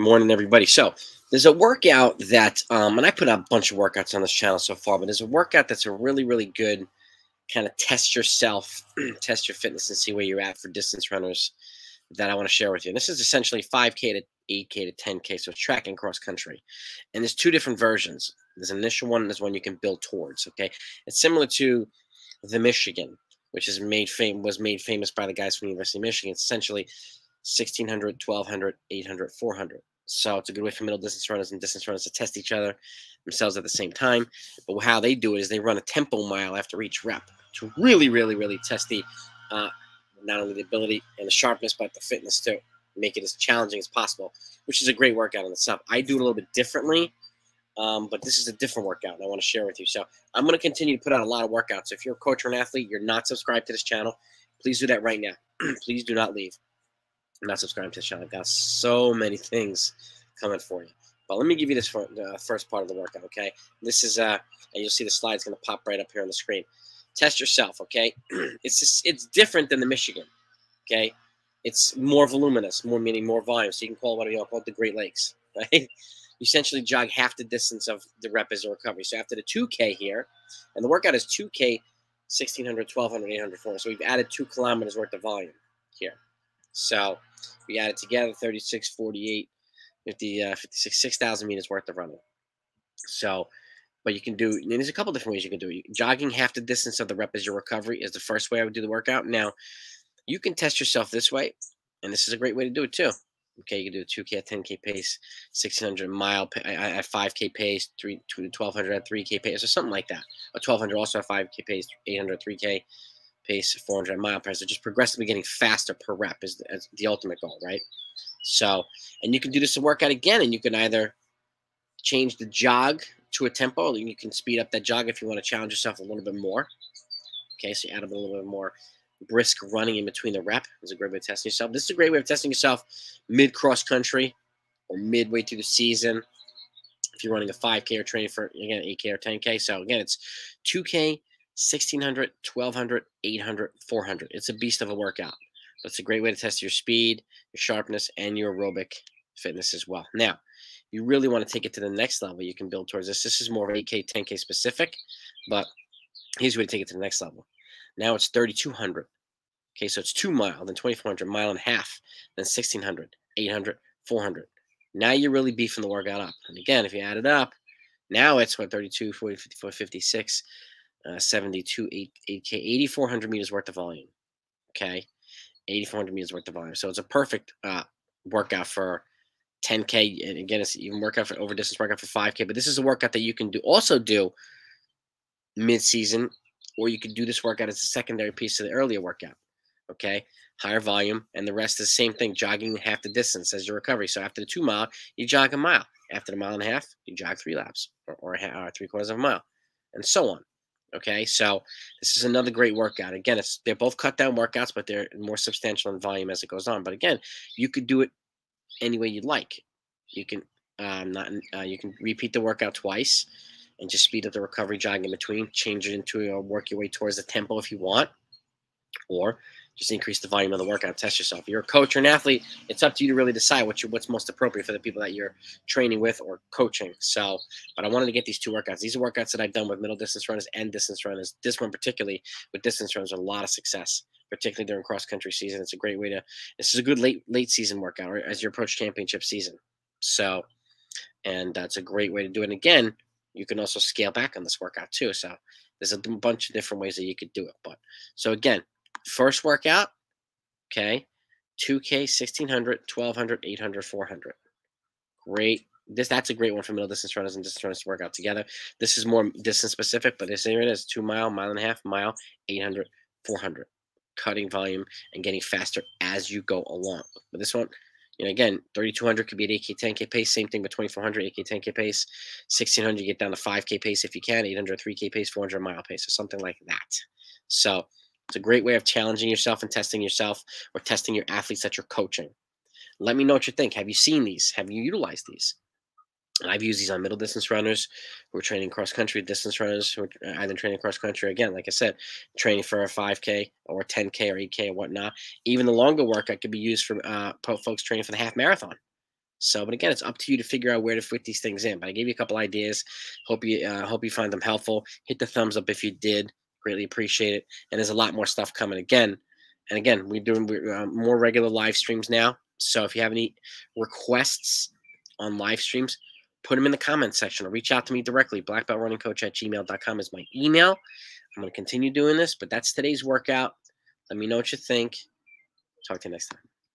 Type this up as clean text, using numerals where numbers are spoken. Morning, everybody. So there's a workout that, and I put out a bunch of workouts on this channel so far, but there's a workout that's a really, really good kind of test yourself, test your fitness and see where you're at for distance runners that I want to share with you. And this is essentially 5K to 8K to 10K, so track and cross country. And there's two different versions. There's an initial one and there's one you can build towards, okay? It's similar to the Michigan, which is was made famous by the guys from the University of Michigan. It's essentially 1,600, 1,200, 800, 400. So it's a good way for middle distance runners and distance runners to test each other themselves at the same time. But how they do it is they run a tempo mile after each rep to really, really, really test the not only the ability and the sharpness, but the fitness too. Make it as challenging as possible, which is a great workout in itself. I do it a little bit differently, but this is a different workout and I want to share with you. So I'm going to continue to put out a lot of workouts. If you're a coach or an athlete, you're not subscribed to this channel, please do that right now. Please do not leave. I'm not subscribed to this channel. I've got so many things coming for you. But let me give you this for, first part of the workout, okay? This is, and you'll see the slide's going to pop right up here on the screen. Test yourself, okay? It's different than the Michigan, okay? It's more voluminous, more meaning more volume. So you can call it what you call it the Great Lakes, right? You essentially jog half the distance of the rep as a recovery. So after the 2K here, and the workout is 2K, 1,600, 1,200, 800, 400. So we've added 2 kilometers worth of volume here. So we added together 36, 48, 50, 56, 6,000 meters worth of running. So, but you can do, and there's a couple different ways you can do it. Jogging half the distance of the rep as your recovery is the first way I would do the workout. Now, you can test yourself this way, and this is a great way to do it too. Okay, you can do a 2K at 10K pace, 1,600 mile at 5K pace, 1,200 at 3K pace, or something like that. Or 1,200 also at 5K pace, 800 at 3K. Pace 400 mile per hour. So just progressively getting faster per rep is the ultimate goal, right? So, and you can do this workout again, and you can either change the jog to a tempo, and you can speed up that jog if you want to challenge yourself a little bit more. Okay, so you add a little bit more brisk running in between the rep. It's a great way of testing yourself. This is a great way of testing yourself mid cross country or midway through the season. If you're running a 5K or training for again 8K or 10K, so again it's 2K. 1,600, 1,200, 800, 400. It's a beast of a workout, but it's a great way to test your speed, your sharpness, and your aerobic fitness as well. Now, you really want to take it to the next level. You can build towards this. This is more 8K, 10K specific, but here's where to take it to the next level. Now it's 3,200. Okay, so it's 2 mile, then 2,400, mile and a half, then 1,600, 800, 400. Now you're really beefing the workout up. And again, if you add it up, now it's what, 32, 40, 54, 56. 72, 8K, 8,400 meters worth of volume, okay? 8,400 meters worth of volume. So it's a perfect workout for 10K. And again, it's even workout for over-distance workout for 5K. But this is a workout that you can do also do mid-season, or you can do this workout as a secondary piece to the earlier workout, okay? Higher volume, and the rest is the same thing, jogging half the distance as your recovery. So after the 2 mile, you jog a mile. After the mile and a half, you jog 3 laps or 3/4 of a mile, and so on. Okay, so this is another great workout. Again, they're both cut down workouts, but they're more substantial in volume as it goes on. But again, you could do it any way you like. You can you can repeat the workout twice and just speed up the recovery jog in between, change it into or work your way towards the tempo if you want, or just increase the volume of the workout, test yourself. If you're a coach or an athlete, it's up to you to really decide what's most appropriate for the people that you're training with or coaching. So, but I wanted to get these two workouts. These are workouts that I've done with middle distance runners and distance runners. This one particularly with distance runners, a lot of success, particularly during cross-country season. It's a great way to – this is a good late season workout or as you approach championship season. So, and that's a great way to do it. And again, you can also scale back on this workout too. So there's a bunch of different ways that you could do it. But so again – first workout, okay, 2K, 1,600, 1,200, 800, 400. Great. That's a great one for middle distance runners and distance runners to work out together. This is more distance specific, but here it is, 2 mile, mile and a half, mile, 800, 400. Cutting volume and getting faster as you go along. But this one, you know, again, 3,200 could be at 8K, 10K pace. Same thing with 2,400, 8K, 10K pace. 1,600, you get down to 5K pace if you can, 800, 3K pace, 400 mile pace or something like that. So, it's a great way of challenging yourself and testing yourself or testing your athletes that you're coaching. Let me know what you think. Have you seen these? Have you utilized these? And I've used these on middle distance runners who are training cross-country, distance runners who are either training cross-country, again, like I said, training for a 5K or 10K or 8K or whatnot. Even the longer workout could be used for folks training for the half marathon. So, but again, it's up to you to figure out where to fit these things in. But I gave you a couple ideas. Hope you find them helpful. Hit the thumbs up if you did. Greatly appreciate it. And there's a lot more stuff coming again. And again, we're doing more regular live streams now. So if you have any requests on live streams, put them in the comments section or reach out to me directly. BlackBeltRunningCoach@gmail.com is my email. I'm going to continue doing this, but that's today's workout. Let me know what you think. Talk to you next time.